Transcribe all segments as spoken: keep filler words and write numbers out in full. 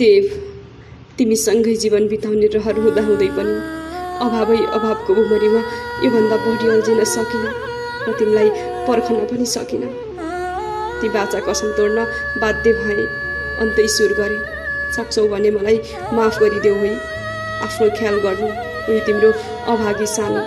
देव तिमीसँगै जीवन बिताउने रहर हुँदा हुँदै पनि अभावै अभावको भुमरीमा यो भन्दा बढी अल्झिन सकिन र तिमीलाई पर्खन पनि सकिन। ती बाचा कसम तोड्न बाध्य भए। अन्त ईश्वर गरे, सक्छौ भने मलाई माफ गरिदेऊ है, आफ्नो ख्याल गर्नु उही तिम्रो अभागी सानो।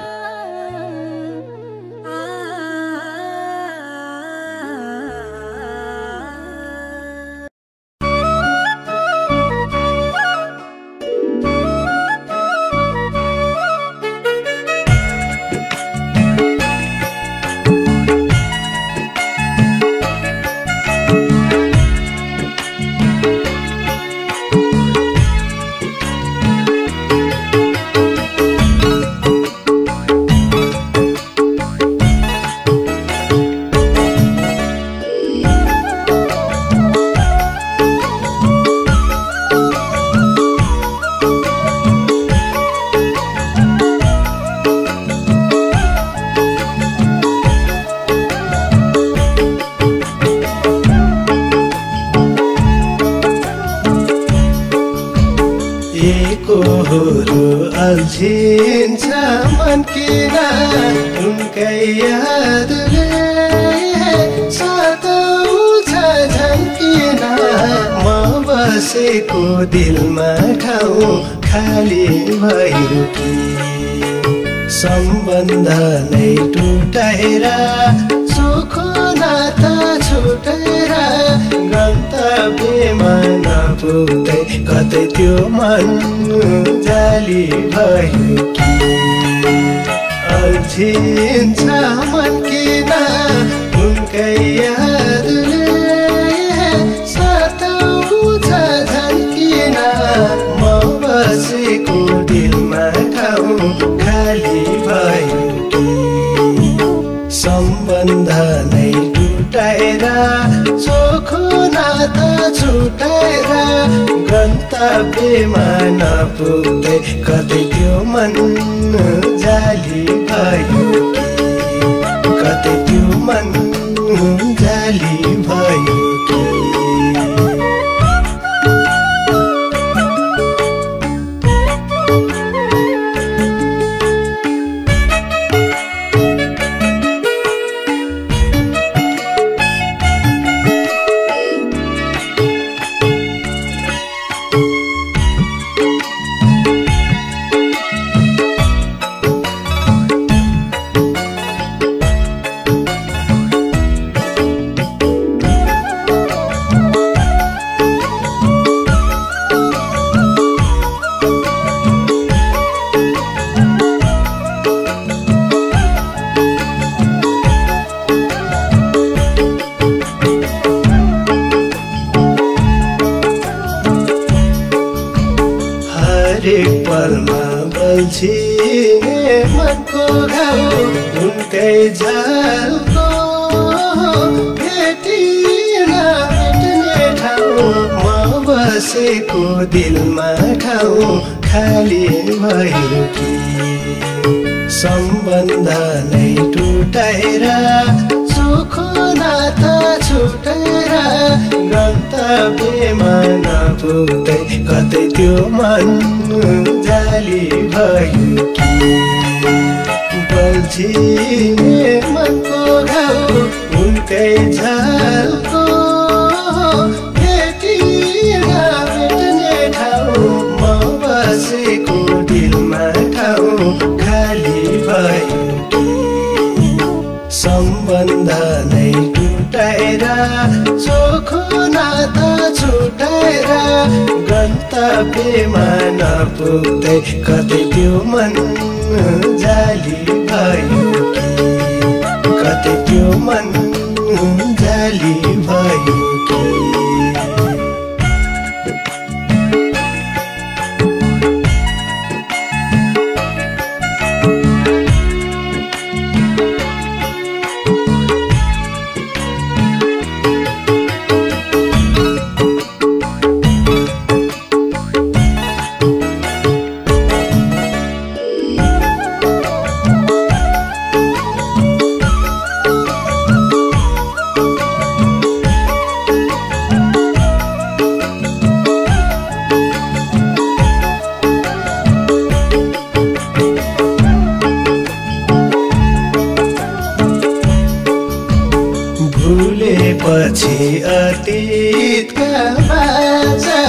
पछि अतीतका बाजा